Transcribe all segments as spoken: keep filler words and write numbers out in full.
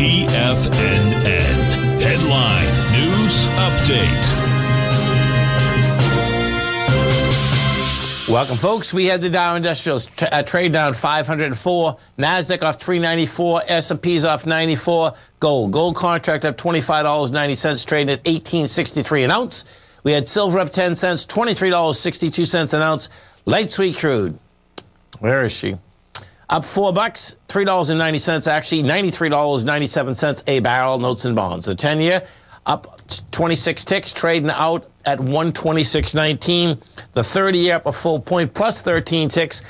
T F N N. Headline News Update. Welcome, folks. We had the Dow Industrials tra uh, trade down five hundred four, NASDAQ off three ninety-four, S and P's off ninety-four, gold. Gold contract up twenty-five dollars and ninety cents, trading at eighteen sixty-three an ounce. We had silver up ten cents, twenty-three dollars and sixty-two cents an ounce. Light sweet crude. Where is she? Up four bucks, three dollars and ninety cents, actually ninety-three dollars and ninety-seven cents a barrel, notes and bonds. The ten year up twenty-six ticks, trading out at one twenty-six nineteen. The thirty year up a full point, plus thirteen ticks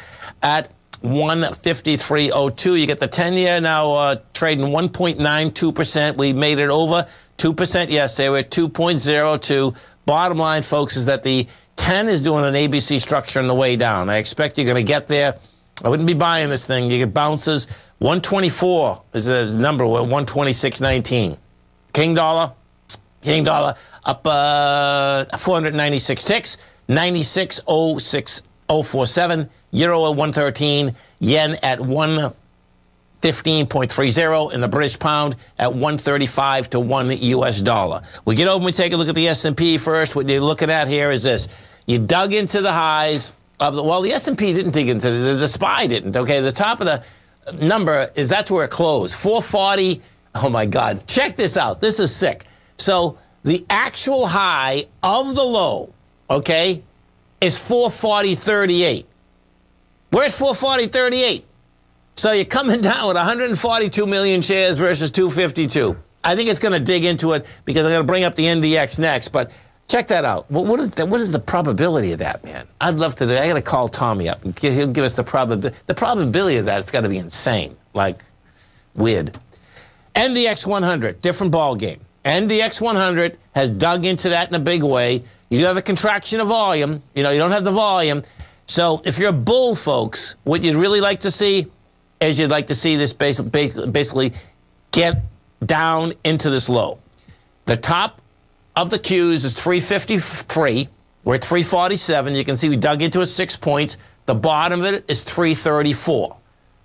at one fifty-three oh two. You get the ten year now uh, trading one point nine two percent. We made it over two percent yesterday. We're at two point oh two. Bottom line, folks, is that the ten is doing an A B C structure on the way down. I expect you're going to get there. I wouldn't be buying this thing. You get bounces. one twenty-four is the number. We're at one twenty-six nineteen. King dollar. King dollar up uh, four ninety-six ticks. ninety-six oh six oh four seven. Euro at one thirteen. Yen at one fifteen point three oh. And the British pound at one thirty-five to one U S dollar. We get over and we take a look at the S and P first. What you're looking at here is this. You dug into the highs. Of the, well, the S and P didn't dig into the, the S P Y didn't. Okay, the top of the number is that's where it closed, four forty. Oh my God! Check this out. This is sick. So the actual high of the low, okay, is four forty thirty-eight. Where's four forty thirty-eight? So you're coming down with one hundred forty-two million shares versus two fifty-two. I think it's going to dig into it because I'm going to bring up the N D X next, but. Check that out. What, what, is the, what is the probability of that, man? I'd love to do it. I got to call Tommy up. And he'll give us the probability. The probability of that, it's got to be insane. Like, weird. N D X one hundred, different ball game. N D X one hundred has dug into that in a big way. You do have a contraction of volume. You know, you don't have the volume. So if you're a bull, folks, what you'd really like to see is you'd like to see this basically get down into this low. The top of the Qs is three fifty-three. We're at three forty-seven. You can see we dug into it six points. The bottom of it is three thirty-four.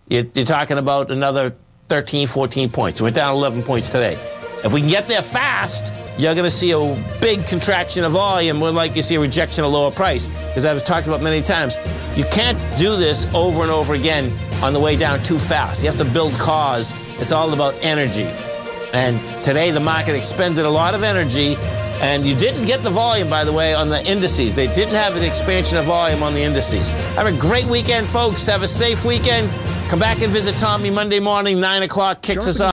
You're, you're talking about another thirteen, fourteen points. We're down eleven points today. If we can get there fast, you're going to see a big contraction of volume, more like you see a rejection of lower price, because I've talked about many times. You can't do this over and over again on the way down too fast. You have to build cause. It's all about energy. And today the market expended a lot of energy, and you didn't get the volume, by the way, on the indices. They didn't have an expansion of volume on the indices. Have a great weekend, folks. Have a safe weekend. Come back and visit Tommy Monday morning, nine o'clock, kicks us off.